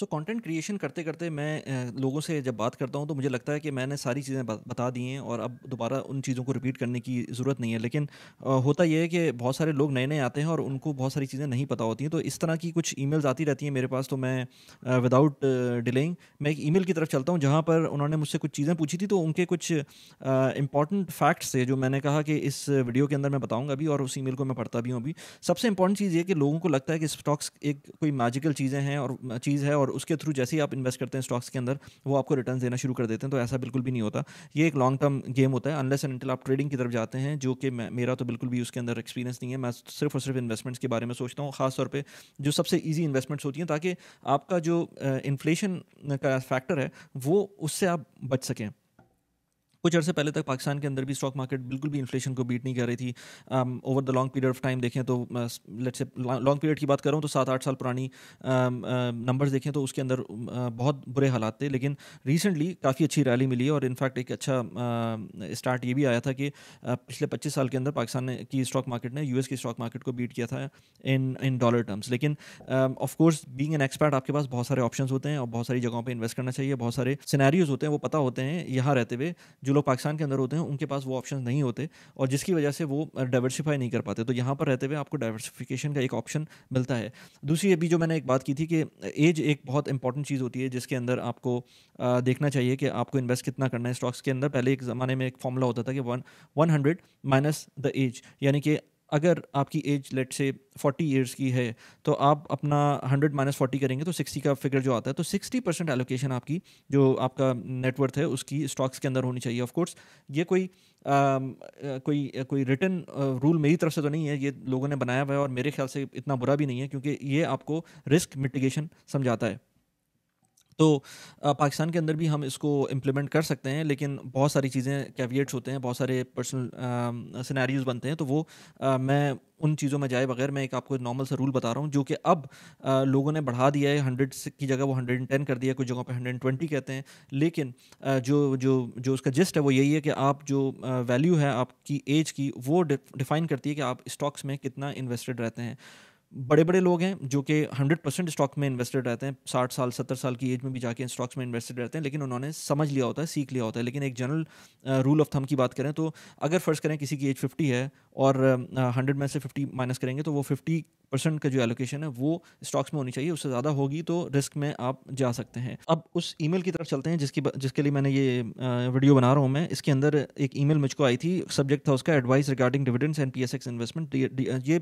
So content creation करते करते मैं लोगों से जब बात करता हूँ तो मुझे लगता है कि मैंने सारी चीज़ें बता दी हैं और अब दोबारा उन चीज़ों को रिपीट करने की ज़रूरत नहीं है। लेकिन होता यह है कि बहुत सारे लोग नए नए आते हैं और उनको बहुत सारी चीज़ें नहीं पता होती हैं, तो इस तरह की कुछ ईमेल्स आती रहती हैं मेरे पास। तो मैं विदाउट डिलेइंग मैं एक ईमेल की तरफ चलता हूँ जहाँ पर उन्होंने मुझसे कुछ चीज़ें पूछी थी, तो उनके कुछ इंपॉर्टेंट फैक्ट्स थे जो मैंने कहा कि इस वीडियो के अंदर मैं बताऊँगा अभी, और उस ईमेल को मैं पढ़ता भी हूँ अभी। सबसे इंपॉर्टेंट चीज़ ये कि लोगों को लगता है कि स्टॉक्स एक कोई मैजिकल चीज़ें हैं और चीज़ है, और उसके थ्रू जैसे ही आप इन्वेस्ट करते हैं स्टॉक्स के अंदर वो आपको रिटर्न्स देना शुरू कर देते हैं। तो ऐसा बिल्कुल भी नहीं होता, ये एक लॉन्ग टर्म गेम होता है अनलेस एंड अनटिल आप ट्रेडिंग की तरफ जाते हैं, जो कि मेरा तो बिल्कुल भी उसके अंदर एक्सपीरियंस नहीं है। मैं सिर्फ और सिर्फ इन्वेस्टमेंट्स के बारे में सोचता हूँ, खासतौर पर जो सबसे ईजी इन्वेस्टमेंट्स होती हैं, ताकि आपका जो इन्फ्लेशन का फैक्टर है वो उससे आप बच सकें। कुछ अर्से पहले तक पाकिस्तान के अंदर भी स्टॉक मार्केट बिल्कुल भी इन्फ्लेशन को बीट नहीं कर रही थी। Over the long period of time देखें तो लेट्स से लॉन्ग पीरियड की बात करूँ तो 7-8 साल पुरानी नंबर्स देखें तो उसके अंदर बहुत बुरे हालात थे। लेकिन रिसेंटली काफ़ी अच्छी रैली मिली है, और इनफैक्ट एक अच्छा स्टार्ट ये भी आया था कि पिछले 25 साल के अंदर पाकिस्तान की स्टॉक मार्केट ने यूएस की स्टॉक मार्केट को बीट किया था इन डॉलर टर्म्स। लेकिन ऑफकोर्स बीइंग एन एक्सपर्ट आपके पास बहुत सारे ऑप्शंस होते हैं और बहुत सारी जगहों पर इन्वेस्ट करना चाहिए, बहुत सारे सिनेरियोज होते हैं वो पता होते हैं। यहाँ रहते हुए जो लोग पाकिस्तान के अंदर होते हैं उनके पास वो ऑप्शन नहीं होते, और जिसकी वजह से वो डाइवर्सिफाई नहीं कर पाते। तो यहाँ पर रहते हुए आपको डाइवर्सिफिकेशन का एक ऑप्शन मिलता है। दूसरी अभी जो मैंने एक बात की थी कि एज एक बहुत इंपॉर्टेंट चीज़ होती है जिसके अंदर आपको देखना चाहिए कि आपको इन्वेस्ट कितना करना है स्टॉक्स के अंदर। पहले एक ज़माने में एक फॉर्मूला होता था कि 100 माइनस द एज, यानी कि अगर आपकी एज लेट से 40 ईयर्स की है तो आप अपना 100 माइनस 40 करेंगे तो 60 का फिगर जो आता है, तो 60% एलोकेशन आपकी जो आपका नेटवर्थ है उसकी स्टॉक्स के अंदर होनी चाहिए। ऑफ कोर्स ये कोई रिटन रूल मेरी तरफ से तो नहीं है, ये लोगों ने बनाया हुआ है, और मेरे ख्याल से इतना बुरा भी नहीं है क्योंकि ये आपको रिस्क मिटिगेशन समझाता है। तो पाकिस्तान के अंदर भी हम इसको इम्प्लीमेंट कर सकते हैं, लेकिन बहुत सारी चीज़ें कैविएट्स होते हैं, बहुत सारे पर्सनल सिनेरियोज बनते हैं। तो वो मैं उन चीज़ों में जाए बगैर मैं एक आपको नॉर्मल सा रूल बता रहा हूँ, जो कि अब लोगों ने बढ़ा दिया है। 100 की जगह वो 110 कर दिया, कुछ जगहों पे 120 कहते हैं। लेकिन जो जो जो उसका जिस्ट है वो यही है कि आप जो वैल्यू है आपकी एज की वो डिफाइन करती है कि आप स्टॉक्स में कितना इन्वेस्टेड रहते हैं। बड़े बड़े लोग हैं जो कि 100% स्टॉक में इन्वेस्टेड रहते हैं, 60 साल 70 साल की एज में भी जाके स्टॉक्स में इन्वेस्टेड रहते हैं, लेकिन उन्होंने समझ लिया होता है, सीख लिया होता है। लेकिन एक जनरल रूल ऑफ थंब की बात करें तो अगर फ़र्ज़ करें किसी की एज 50 है और 100 में से 50 माइनस करेंगे तो वो 50% का जो एलोकेशन है वो स्टॉक्स में होनी चाहिए, उससे ज़्यादा होगी तो रिस्क में आप जा सकते हैं। अब उस ईमेल की तरफ चलते हैं जिसके लिए मैंने ये वीडियो बना रहा हूँ। मैं इसके अंदर एक ईमेल मुझको आई थी, सब्जेक्ट था उसका advice regarding dividends and PSX investment. ये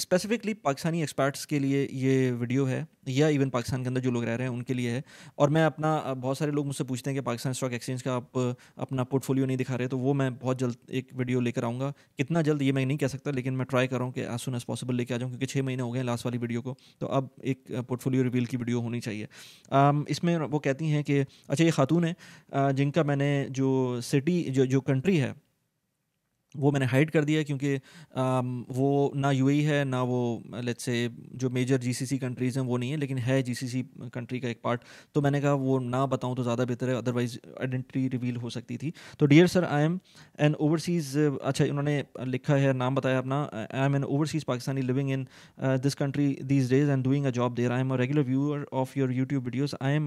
स्पेसिफिकली पाकिस्तानी एक्सपर्ट्स के लिए ये वीडियो है, या इवन पाकिस्तान के अंदर जो लोग रह रहे हैं उनके लिए है। और मैं अपना, बहुत सारे लोग मुझसे पूछते हैं कि पाकिस्तान स्टॉक एक्सचेंज का आप अपना पोर्टफोलियो नहीं दिखा रहे, तो वो मैं बहुत जल्द एक वीडियो लेकर आऊँगा। कितना जल्द ये मैं नहीं कह सकता, लेकिन मैं ट्राई कर रहा हूँ कि एज सून एज़ पॉसिबल लेकर आ जाऊँ, क्योंकि 6 महीने हो गए लास्ट वाली वीडियो को, तो अब एक पोर्टफोलियो रिवील की वीडियो होनी चाहिए। इसमें वो कहती हैं कि अच्छा, ये खातून है जिनका मैंने जो सिटी जो कंट्री है वो मैंने हाइड कर दिया, क्योंकि वो ना UAE है ना वो लेट्स से जो मेजर GCC कंट्रीज़ हैं वो नहीं है, लेकिन है GCC कंट्री का एक पार्ट। तो मैंने कहा वो ना बताऊं तो ज़्यादा बेहतर है, अदरवाइज़ आइडेंटिटी रिवील हो सकती थी। तो dear sir, I am an overseas, अच्छा उन्होंने लिखा है, नाम बताया अपना, I am an overseas Pakistani living in this country these days and doing a job there. I am a regular viewer of your YouTube videos. I am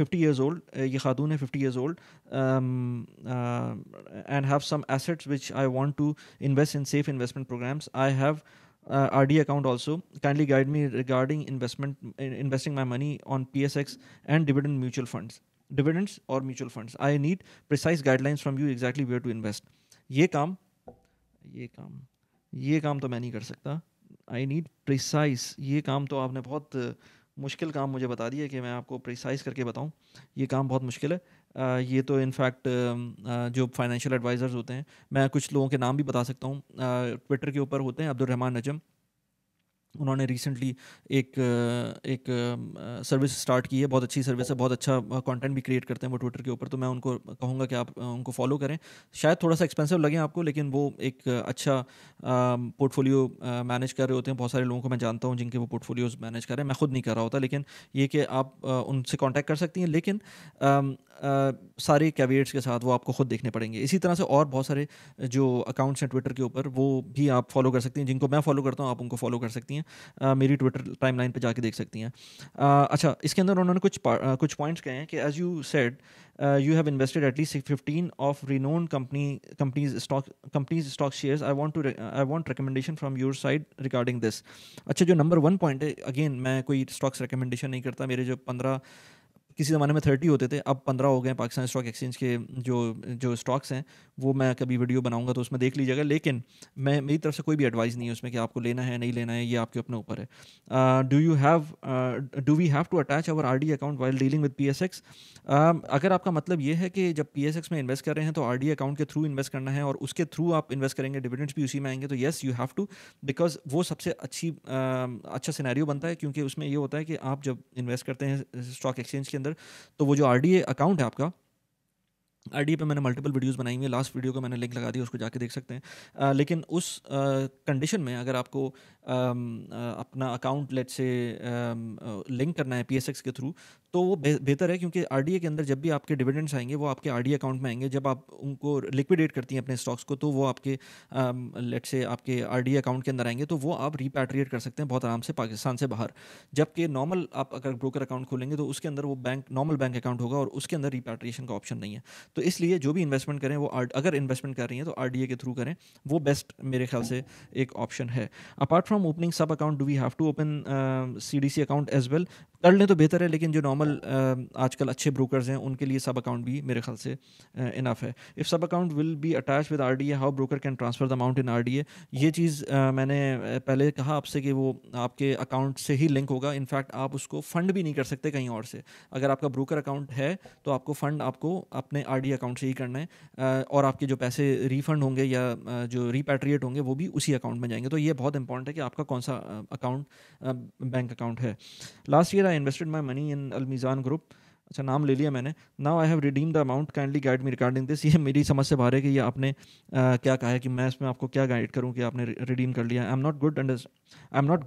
50 years old, ये खातून है 50 years old, and have some assets which I want to invest in safe investment programs. I have RD account also. Kindly guide me regarding investing my money on PSX and dividend mutual funds. Dividends or mutual funds. I need precise guidelines from you exactly where to invest. ये काम तो मैं नहीं कर सकता। I need precise. ये काम तो आपने बहुत मुश्किल काम मुझे बता दिया कि मैं आपको प्रिसाइज करके बताऊं, ये काम बहुत मुश्किल है। ये तो इनफैक्ट जो फाइनेंशियल एडवाइज़र्स होते हैं, मैं कुछ लोगों के नाम भी बता सकता हूं, ट्विटर के ऊपर होते हैं। अब्दुल रहमान नजम, उन्होंने रिसेंटली एक सर्विस स्टार्ट की है, बहुत अच्छी सर्विस है, बहुत अच्छा कंटेंट भी क्रिएट करते हैं वो ट्विटर के ऊपर। तो मैं उनको कहूँगा कि आप उनको फॉलो करें। शायद थोड़ा सा एक्सपेंसिव लगे आपको, लेकिन वो एक अच्छा पोर्टफोलियो मैनेज कर रहे होते हैं। बहुत सारे लोगों को मैं जानता हूँ जिनके वो पोर्टफोलियोज़ मैनेज कर रहे हैं, मैं खुद नहीं कर रहा होता। लेकिन ये कि आप उनसे कॉन्टैक्ट कर सकती हैं। लेकिन सारे कैविएट्स के साथ वो आपको खुद देखने पड़ेंगे। इसी तरह से और बहुत सारे जो अकाउंट्स हैं ट्विटर के ऊपर वो भी आप फॉलो कर सकती हैं, जिनको मैं फॉलो करता हूँ आप उनको फॉलो कर सकती हैं, मेरी ट्विटर टाइमलाइन पे जाके देख सकती हैं। अच्छा, इसके अंदर उन्होंने कुछ पॉइंट्स कहे हैं कि as you said you have invested at least 15 of renowned companies stock shares. I want recommendation from your side regarding this. अच्छा, जो नंबर वन पॉइंट है, अगेन मैं कोई स्टॉक्स रिकमेंडेशन नहीं करता, मेरे जो 15 किसी ज़माने में 30 होते थे, अब 15 हो गए पाकिस्तान स्टॉक एक्सचेंज के जो स्टॉक्स हैं, वो मैं कभी वीडियो बनाऊंगा तो उसमें देख लीजिएगा। लेकिन मैं मेरी तरफ से कोई भी एडवाइस नहीं है उसमें कि आपको लेना है नहीं लेना है, ये आपके अपने ऊपर है। Do we have to attach our RD account while dealing with PSX? अगर आपका मतलब ये है कि जब PSX में इन्वेस्ट कर रहे हैं तो आरडी अकाउंट के थ्रू इन्वेस्ट करना है और उसके थ्रू आप इन्वेस्ट करेंगे, डिविडेंड्स भी उसी में आएंगे, तो yes you have to, because वो सबसे अच्छा सिनेरियो बनता है, क्योंकि उसमें ये होता है कि आप जब इन्वेस्ट करते हैं स्टॉक एक्सचेंज के अंदर तो वो जो आरडीए अकाउंट है आपका, आरडीए पे मैंने मल्टीपल वीडियोस बनाई हुई है, लास्ट वीडियो का मैंने लिंक लगा दिया, उसको जाके देख सकते हैं। लेकिन उस कंडीशन में अगर आपको अपना अकाउंट लेट से लिंक करना है PSX के थ्रू तो वो बेहतर है, क्योंकि आरडीए के अंदर जब भी आपके डिविडेंड्स आएंगे वो आपके आरडीए अकाउंट में आएंगे। जब आप उनको लिक्विडेट करती हैं अपने स्टॉक्स को तो वो आपके लेट से आपके आरडीए अकाउंट के अंदर आएंगे, तो वो आप रिपैट्रिएट कर सकते हैं बहुत आराम से पाकिस्तान से बाहर। जबकि नॉर्मल आप अगर ब्रोकर अकाउंट खोलेंगे तो उसके अंदर वो नॉर्मल बैंक अकाउंट होगा और उसके अंदर रिपैट्रिएशन का ऑप्शन नहीं है। तो इसलिए जो भी इन्वेस्टमेंट करें वो अगर इन्वेस्टमेंट कर रही हैं तो आरडीए के थ्रू करें, वो बेस्ट मेरे ख्याल से एक ऑप्शन है। Apart from opening sub account, do we have to open CDC account as well? कर लें तो बेहतर है, लेकिन जो नॉर्मल आजकल अच्छे ब्रोकर्स हैं उनके लिए सब अकाउंट भी मेरे ख्याल से इनफ है। If sub account will be attach with RDA, how broker can transfer the amount in RDA? ये चीज़ मैंने पहले कहा आपसे कि वो आपके अकाउंट से ही लिंक होगा, इनफैक्ट आप उसको फंड भी नहीं कर सकते कहीं और से। अगर आपका ब्रोकर अकाउंट है तो आपको फंड आपको अपने आरडीए अकाउंट से ही करना है, और आपके जो पैसे रिफंड होंगे या जो रिपैट्रिएट होंगे वो भी उसी अकाउंट में जाएंगे। तो ये बहुत इंपॉर्टेंट है कि आपका कौन सा अकाउंट बैंक अकाउंट है। Last year I invested my money in Al-Mizan group. अच्छा, नाम ले लिया मैंने। Now I have redeem the amount, kindly guide me regarding this. ये मेरी समझ से बाहर है कि ये आपने क्या कहा है, कि मैं इसमें आपको क्या गाइड करूं कि आपने रिडीम कर लिया। I am not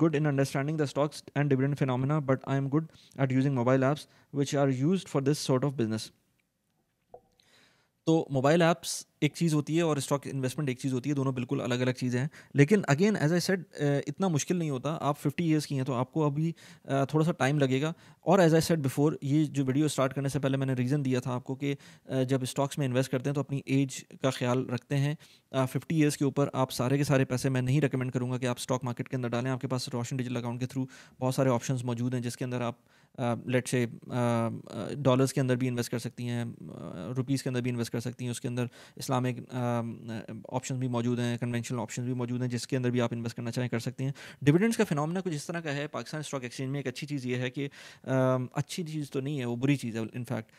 good in understanding the stocks and dividend phenomena, but I am good at using mobile apps which are used for this sort of business. तो मोबाइल ऐप्स एक चीज़ होती है और स्टॉक इन्वेस्टमेंट एक चीज़ होती है, दोनों बिल्कुल अलग अलग चीज़ें हैं। लेकिन अगेन एज आई सेड इतना मुश्किल नहीं होता, आप 50 इयर्स की हैं तो आपको अभी थोड़ा सा टाइम लगेगा। और एज आई सेड बिफोर, ये जो वीडियो स्टार्ट करने से पहले मैंने रीज़न दिया था आपको कि जब स्टॉक्स में इन्वेस्ट करते हैं तो अपनी एज का ख्याल रखते हैं। 50 इयर्स के ऊपर आप सारे के सारे पैसे, मैं नहीं रिकमेंड करूँगा कि आप स्टॉक मार्केट के अंदर डालें। आपके पास रोशन डिजिटल अकाउंट के थ्रू बहुत सारे ऑप्शंस मौजूद हैं जिसके अंदर आप लेट से डॉलर्स के अंदर भी इन्वेस्ट कर सकती हैं, रुपीज़ के अंदर भी इन्वेस्ट कर सकती हैं, उसके अंदर इस्लामिक ऑप्शन भी मौजूद हैं, कन्वेंशनल ऑप्शन भी मौजूद हैं, जिसके अंदर भी आप इन्वेस्ट करना चाहें कर सकती हैं। डिविडेंड्स का फिनोमेना कुछ इस तरह का है पाकिस्तान स्टॉक एक्सचेंज में। एक अच्छी चीज़ ये है कि अच्छी चीज़ तो नहीं है, वो बुरी चीज़ है इनफैक्ट,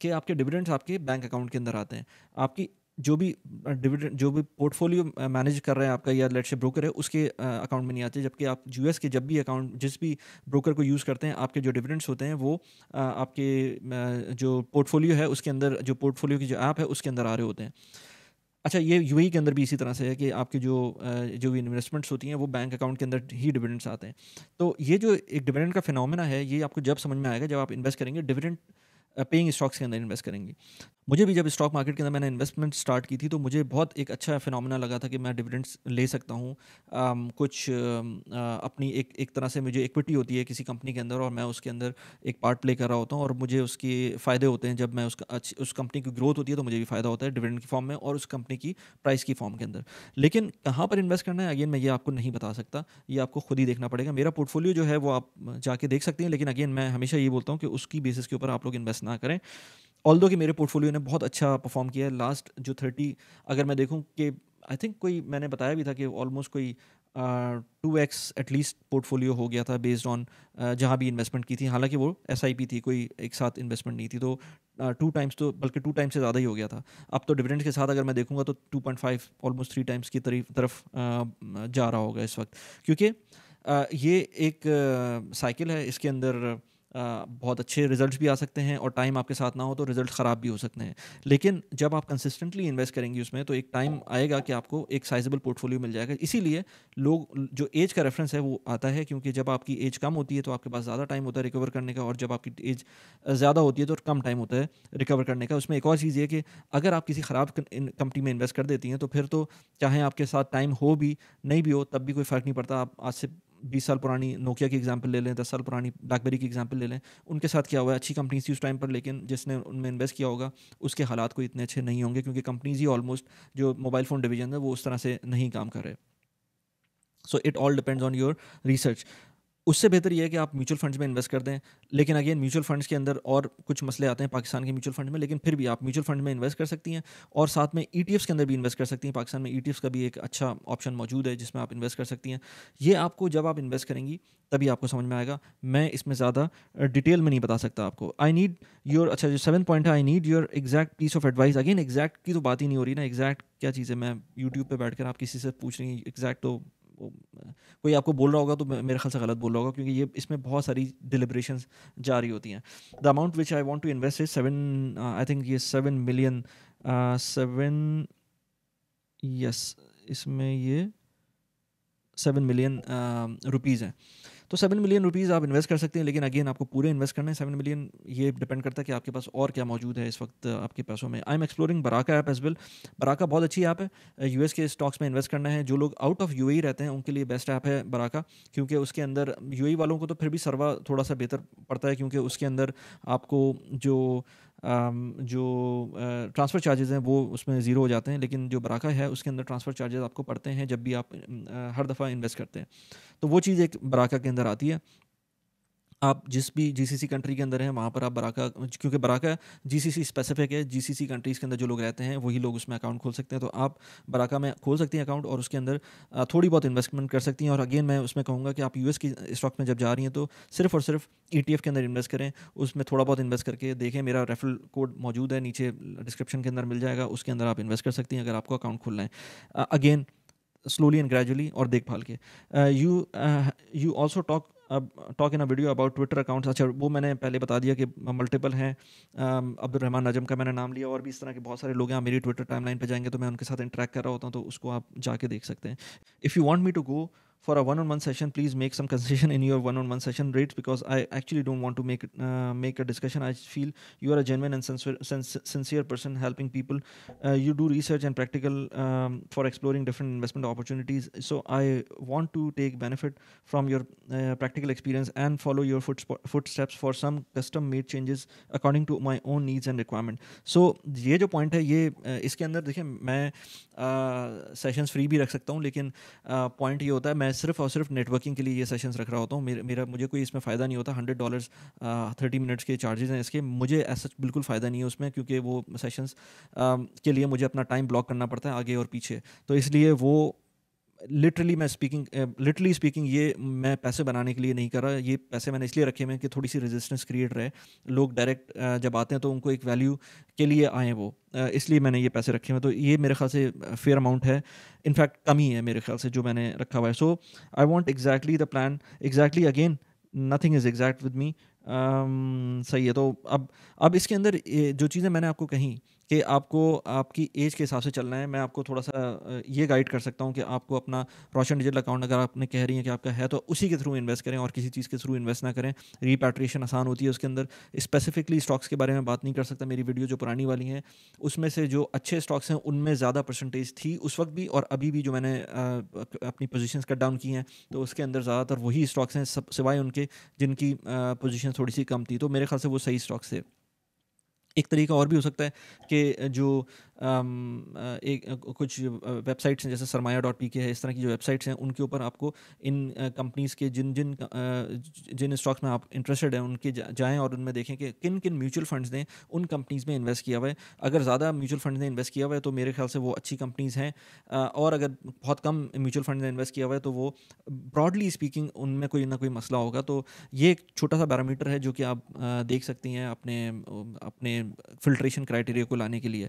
कि आपके डिविडेंड्स आपके बैंक अकाउंट के अंदर आते हैं। आपकी जो भी डिविडेंड, जो भी पोर्टफोलियो मैनेज कर रहे हैं आपका, या लेट्स से ब्रोकर है, उसके अकाउंट में नहीं आते। जबकि आप US के जब भी अकाउंट, जिस भी ब्रोकर को यूज़ करते हैं, आपके जो डिविडेंड्स होते हैं वो आपके जो पोर्टफोलियो है उसके अंदर, जो पोर्टफोलियो की जो ऐप है उसके अंदर आ रहे होते हैं। अच्छा, ये UAE के अंदर भी इसी तरह से है कि आपके जो भी इन्वेस्टमेंट्स होती हैं वो बैंक अकाउंट के अंदर ही डिविडेंड्स आते हैं। तो ये जो एक डिविडेंड का फिनोमेना है, ये आपको जब समझ में आएगा जब आप इन्वेस्ट करेंगे, डिविडेंड पेइंग स्टॉक्स के अंदर इन्वेस्ट करेंगे। मुझे भी जब स्टॉक मार्केट के अंदर मैंने इन्वेस्टमेंट स्टार्ट की थी तो मुझे बहुत एक अच्छा फिनोमेना लगा था कि मैं डिविडेंड्स ले सकता हूँ। कुछ अपनी एक तरह से मुझे इक्विटी होती है किसी कंपनी के अंदर और मैं उसके अंदर एक पार्ट प्ले कर रहा होता हूँ और मुझे उसके फ़ायदे होते हैं। जब मैं उस कंपनी की ग्रोथ होती है तो मुझे भी फ़ायदा होता है डिविडेंड की फॉर्म में और उस कंपनी की प्राइस की फॉर्म के अंदर। लेकिन कहाँ पर इन्वेस्ट करना है, अगेन मैं ये आपको नहीं बता सकता, ये आपको खुद ही देखना पड़ेगा। मेरा पोर्टफोलियो जो है वो आप जाके देख सकते हैं, लेकिन अगेन मैं हमेशा ये बोलता हूँ कि उसकी बेसिस के ऊपर आप लोग इन्वेस्ट ना करें। ऑल्दो कि मेरे पोर्टफोलियो ने बहुत अच्छा परफॉर्म किया है लास्ट जो 30, अगर मैं देखूं कि आई थिंक कोई, मैंने बताया भी था कि ऑलमोस्ट कोई 2x एटलीस्ट पोर्टफोलियो हो गया था बेस्ड ऑन जहां भी इन्वेस्टमेंट की थी। हालांकि वो SIP थी, कोई एक साथ इन्वेस्टमेंट नहीं थी, तो 2 टाइम्स तो बल्कि 2 टाइम्स से ज़्यादा ही हो गया था। अब तो डिविडेंड्स के साथ अगर मैं देखूंगा तो 2.5 ऑलमोस्ट 3 टाइम्स की तरफ जा रहा होगा इस वक्त, क्योंकि ये एक साइकिल है। इसके अंदर बहुत अच्छे रिजल्ट्स भी आ सकते हैं और टाइम आपके साथ ना हो तो रिजल्ट ख़राब भी हो सकते हैं। लेकिन जब आप कंसिस्टेंटली इन्वेस्ट करेंगे उसमें तो एक टाइम आएगा कि आपको एक साइजेबल पोर्टफोलियो मिल जाएगा। इसीलिए लोग जो एज का रेफरेंस है वो आता है, क्योंकि जब आपकी एज कम होती है तो आपके पास ज़्यादा टाइम होता है रिकवर करने का, और जब आपकी एज ज़्यादा होती है तो कम टाइम होता है रिकवर करने का। उसमें एक और चीज़ ये कि अगर आप किसी ख़राब कंपनी में इन्वेस्ट कर देती हैं तो फिर तो चाहे आपके साथ टाइम हो भी नहीं भी हो तब भी कोई फ़र्क नहीं पड़ता। आप आज से 20 साल पुरानी नोकिया की एग्जांपल ले लें, 10 साल पुरानी ब्लैकबेरी की एग्जांपल ले लें, उनके साथ क्या हुआ है, अच्छी कंपनीज थी उस टाइम पर, लेकिन जिसने उनमें इन्वेस्ट किया होगा उसके हालात कोई इतने अच्छे नहीं होंगे, क्योंकि कंपनीज ही ऑलमोस्ट जो मोबाइल फ़ोन डिवीजन है वो उस तरह से नहीं काम कर रहे। So it all depends on your research. उससे बेहतर यह है कि आप म्यूचुअल फंड्स में इन्वेस्ट कर दें, लेकिन अगेन म्यूचुअल फंड्स के अंदर और कुछ मसले आते हैं पाकिस्तान के म्यूचुअल फंड में, लेकिन फिर भी आप म्यूचुअल फंड में इन्वेस्ट कर सकती हैं और साथ में ETFs के अंदर भी इन्वेस्ट कर सकती हैं। पाकिस्तान में ETFs का भी एक अच्छा ऑप्शन मौजूद है जिसमें आप इन्वेस्ट कर सकती हैं। ये आपको जब आप इन्वेस्ट करेंगी तभी आपको समझ में आएगा, मैं इसमें ज़्यादा डिटेल में नहीं बता सकता आपको। आई नीड योर, अच्छा जो 7 पॉइंट है, I need your exact piece of advice. Again exact की तो बात ही नहीं हो रही ना, एग्जैक्ट क्या चीज़ है, मैं यूट्यूब पर बैठकर आप किसी से पूछ रही हैं एग्जैक्ट, तो कोई आपको बोल रहा होगा तो मेरे ख्याल से गलत बोल रहा होगा, क्योंकि ये इसमें बहुत सारी डिलिब्रेशंस जारी होती हैं। The amount which I want to invest is 7, I think ये 7 मिलियन 7, यस इसमें ये 7 मिलियन रुपीज़ हैं। तो 7 मिलियन रुपीज़ आप इन्वेस्ट कर सकते हैं, लेकिन अगेन आपको पूरे इन्वेस्ट करना है 7 मिलियन। ये डिपेंड करता है कि आपके पास और क्या मौजूद है इस वक्त आपके पैसों में। I am exploring Baraka app as well. Baraka बहुत अच्छी ऐप है, US के स्टॉक्स में इन्वेस्ट करना है। जो लोग आउट ऑफ UAE रहते हैं उनके लिए बेस्ट ऐप है बराका, क्योंकि उसके अंदर UAE वालों को तो फिर भी सर्वा थोड़ा सा बेहतर पड़ता है, क्योंकि उसके अंदर आपको जो ट्रांसफ़र चार्जेस हैं वो उसमें ज़ीरो हो जाते हैं। लेकिन जो बराका है उसके अंदर ट्रांसफ़र चार्जेस आपको पड़ते हैं जब भी आप हर दफ़ा इन्वेस्ट करते हैं, तो वो चीज़ एक बराका के अंदर आती है। आप जिस भी GCC कंट्री के अंदर हैं वहाँ पर आप बराका, क्योंकि बराका GCC स्पेसिफिक है, GCC कंट्रीज़ के अंदर जो लोग रहते हैं वही लोग उसमें अकाउंट खोल सकते हैं। तो आप बराका में खोल सकती हैं अकाउंट और उसके अंदर थोड़ी बहुत इन्वेस्टमेंट कर सकती हैं। और अगेन मैं उसमें कहूँगा कि आप US की स्टॉक में जब जा रही हैं तो सिर्फ और सिर्फ ETF के अंदर इन्वेस्ट करें, उसमें थोड़ा बहुत इन्वेस्ट करके देखें। मेरा रेफरल कोड मौजूद है नीचे डिस्क्रिप्शन के अंदर मिल जाएगा, उसके अंदर आप इन्वेस्ट कर सकती हैं अगर आपको अकाउंट खोलना है। अगेन स्लोली एंड ग्रेजुअली और देखभाल के। You also talk in a video about Twitter accounts. अच्छा वो मैंने पहले बता दिया कि मल्टीपल हैं, अब्दुल रहमान नजम का मैंने नाम लिया और भी इस तरह के बहुत सारे लोग हैं। मेरी ट्विटर टाइमलाइन पे जाएंगे तो मैं उनके साथ इंटरेक्ट कर रहा होता हूँ, तो उसको आप जाके देख सकते हैं। If you want me to go for a one-on-one session, please make some concession in your one-on-one session rates, because I actually don't want to make a discussion. I feel you are a genuine and sincere person helping people. You do research and practical for exploring different investment opportunities. So I want to take benefit from your practical experience and follow your footsteps for some custom-made changes according to my own needs and requirement. So ये जो point है ये इसके अंदर देखिए मैं sessions free भी रख सकता हूँ, लेकिन point ये होता है मैं सिर्फ और सिर्फ नेटवर्किंग के लिए ये सेशंस रख रहा होता हूँ। मेरा मुझे कोई इसमें फ़ायदा नहीं होता। $100 30 मिनट्स के चार्जेस हैं इसके, मुझे ऐसा बिल्कुल फ़ायदा नहीं है उसमें, क्योंकि वो सेशंस के लिए मुझे अपना टाइम ब्लॉक करना पड़ता है आगे और पीछे। तो इसलिए वो लिटरली स्पीकिंग ये मैं पैसे बनाने के लिए नहीं कर रहा। ये पैसे मैंने इसलिए रखे हैं कि थोड़ी सी रेजिस्टेंस क्रिएट रहे, लोग डायरेक्ट जब आते हैं तो उनको एक वैल्यू के लिए आए वो, इसलिए मैंने ये पैसे रखे हैं। तो ये मेरे ख्याल से फेयर अमाउंट है, इनफैक्ट कम ही है मेरे ख्याल से जो मैंने रखा हुआ है। So I want exactly the plan exactly, again nothing is exact with me. सही है। तो अब इसके अंदर जो चीज़ें मैंने आपको कहीं कि आपको आपकी एज के हिसाब से चलना है, मैं आपको थोड़ा सा ये गाइड कर सकता हूँ कि आपको अपना रोशन डिजिटल अकाउंट अगर आपने कह रही हैं कि आपका है तो उसी के थ्रू इन्वेस्ट करें और किसी चीज़ के थ्रू इन्वेस्ट ना करें। रिपैट्रिएशन आसान होती है उसके अंदर। स्पेसिफिकली स्टॉक्स के बारे में बात नहीं कर सकता, मेरी वीडियो जो पुरानी वाली हैं उसमें से जो अच्छे स्टॉक्स हैं उनमें ज़्यादा परसेंटेज थी उस वक्त भी, और अभी भी जो मैंने अपनी पोजिशन कट डाउन की हैं तो उसके अंदर ज़्यादातर वही स्टॉक्स हैं सब सिवाय उनके जिनकी पोजिशन थोड़ी सी कम थी। तो मेरे ख्याल से वो सही स्टॉक्स थे। एक तरीका और भी हो सकता है कि जो कुछ वेबसाइट्स हैं जैसे Sarmaaya.pk है, इस तरह की जो वेबसाइट्स हैं उनके ऊपर आपको इन कंपनीज़ के जिन स्टॉक्स में आप इंटरेस्टेड हैं उनके जाएँ और उनमें देखें कि किन किन म्यूचुअल फंड्स ने उन कंपनीज़ में इन्वेस्ट किया हुआ है। अगर ज़्यादा म्यूचुअल फंड ने इन्वेस्ट किया हुआ है तो मेरे ख्याल से वो अच्छी कंपनीज़ हैं, और अगर बहुत कम म्यूचुअल फंड ने इन्वेस्ट किया हुआ है तो वो ब्रॉडली स्पीकिंग उनमें कोई ना कोई मसला होगा। तो ये एक छोटा सा पैरामीटर है जो कि आप देख सकती हैं अपने फिल्ट्रेशन क्राइटेरिया को लाने के लिए।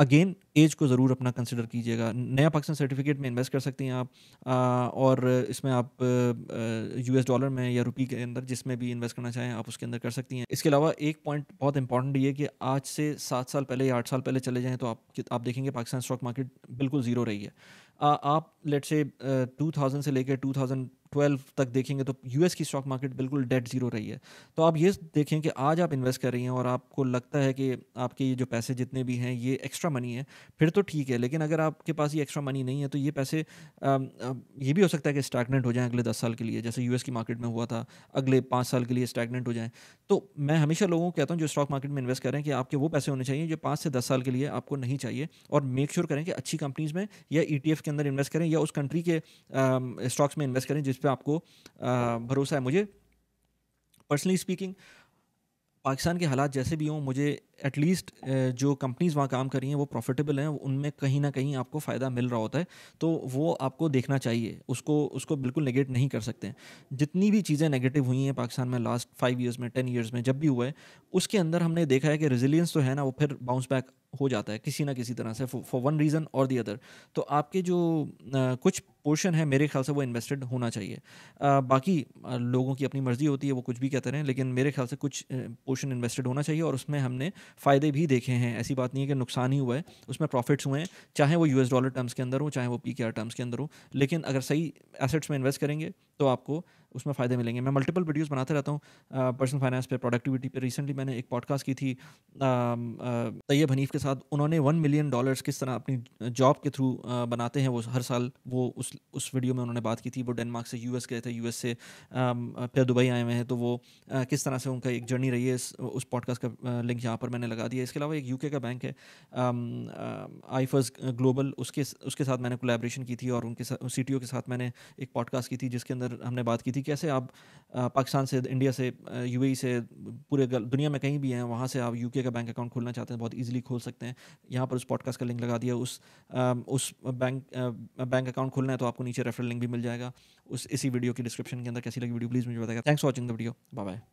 अगेन एज को ज़रूर अपना कंसिडर कीजिएगा। नया पाकिस्तान सर्टिफिकेट में इन्वेस्ट कर सकती हैं आप, और इसमें आप यूएस डॉलर में या रुपी के अंदर जिसमें भी इन्वेस्ट करना चाहें आप उसके अंदर कर सकती हैं। इसके अलावा एक पॉइंट बहुत इंपॉर्टेंट ये कि आज से 7 साल पहले या 8 साल पहले चले जाएँ तो आप देखेंगे पाकिस्तान स्टॉक मार्केट बिल्कुल ज़ीरो रही है। आप लेट से 2000 से लेकर 2012 तक देखेंगे तो यूएस की स्टॉक मार्केट बिल्कुल डेड ज़ीरो रही है। तो आप ये देखें कि आज आप इन्वेस्ट कर रही हैं और आपको लगता है कि आपके ये जो पैसे जितने भी हैं ये एक्स्ट्रा मनी है, फिर तो ठीक है, लेकिन अगर आपके पास ये एक्स्ट्रा मनी नहीं है तो ये पैसे ये भी हो सकता है कि स्टैगनेंट हो जाएं अगले 10 साल के लिए, जैसे यूएस की मार्केट में हुआ था, अगले 5 साल के लिए स्टैगनेंट हो जाएं। तो मैं हमेशा लोगों को कहता हूँ जो स्टॉक मार्केट में इन्वेस्ट करें कि आपके वो पैसे होने चाहिए जो 5 से 10 साल के लिए आपको नहीं चाहिए, और मेक श्योर करें कि अच्छी कंपनीज़ में या ETF के अंदर इन्वेस्ट करें या उस कंट्री के स्टॉक्स में इन्वेस्ट करें जिस पर आपको भरोसा है। मुझे पर्सनली स्पीकिंग पाकिस्तान के हालात जैसे भी हों, मुझे एटलीस्ट जो कंपनीज़ वहाँ काम कर रही हैं वो प्रॉफिटेबल हैं, उनमें कहीं ना कहीं आपको फ़ायदा मिल रहा होता है, तो वो आपको देखना चाहिए, उसको बिल्कुल नेगेट नहीं कर सकते हैं। जितनी भी चीज़ें नेगेटिव हुई हैं पाकिस्तान में लास्ट 5 ईयर्स में, 10 ईयर्स में, जब भी हुआ है उसके अंदर हमने देखा है कि रेजिलियंस तो है ना, वो फिर बाउंस बैक हो जाता है किसी ना किसी तरह से फॉर वन रीज़न और दी अदर। तो आपके जो कुछ पोर्शन है मेरे ख्याल से वो इन्वेस्टेड होना चाहिए। बाकी लोगों की अपनी मर्ज़ी होती है, वो कुछ भी कहते रहें, लेकिन मेरे ख्याल से कुछ पोर्शन इन्वेस्टेड होना चाहिए और उसमें हमने फ़ायदे भी देखे हैं, ऐसी बात नहीं है कि नुकसान ही हुआ है, उसमें प्रॉफिट्स हुए हैं, चाहे वो यूएस डॉलर टर्म्स के अंदर हो चाहे वो PKR टर्म्स के अंदर हो, लेकिन अगर सही एसेट्स में इन्वेस्ट करेंगे तो आपको उसमें फ़ायदे मिलेंगे। मैं मल्टीपल वीडियोस बनाते रहता हूँ पर्सनल फाइनेंस पे, प्रोडक्टिविटी पे। रिसेंटली मैंने एक पॉडकास्ट की थी तैयब हनीफ के साथ, उन्होंने $1 मिलियन किस तरह अपनी जॉब के थ्रू बनाते हैं वो हर साल, वो उस वीडियो में उन्होंने बात की थी। वो डेनमार्क से यूएस गए थे, यूएस से फिर दुबई आए हुए हैं, तो वो किस तरह से उनका एक जर्नी रही है, उस पॉडकास्ट का लिंक यहाँ पर मैंने लगा दिया। इसके अलावा एक UK का बैंक है आईफर्स ग्लोबल, उसके साथ मैंने कोलैबोरेशन की थी और उनके CTO के साथ मैंने एक पॉडकास्ट की थी जिसके अंदर हमने बात की थी कैसे आप पाकिस्तान से, इंडिया से, UAE से, पूरे दुनिया में कहीं भी हैं वहाँ से आप UK का बैंक अकाउंट खोलना चाहते हैं बहुत इजीली खोल सकते हैं। यहाँ पर उस पॉडकास्ट का लिंक लगा दिया। उस बैंक अकाउंट खोलना है तो आपको नीचे रेफरल लिंक भी मिल जाएगा इसी वीडियो की डिस्क्रिप्शन के अंदर। कैसी लगी वीडियो प्लीज़ मुझे बताइएगा। Thanks for watching the video, bye bye.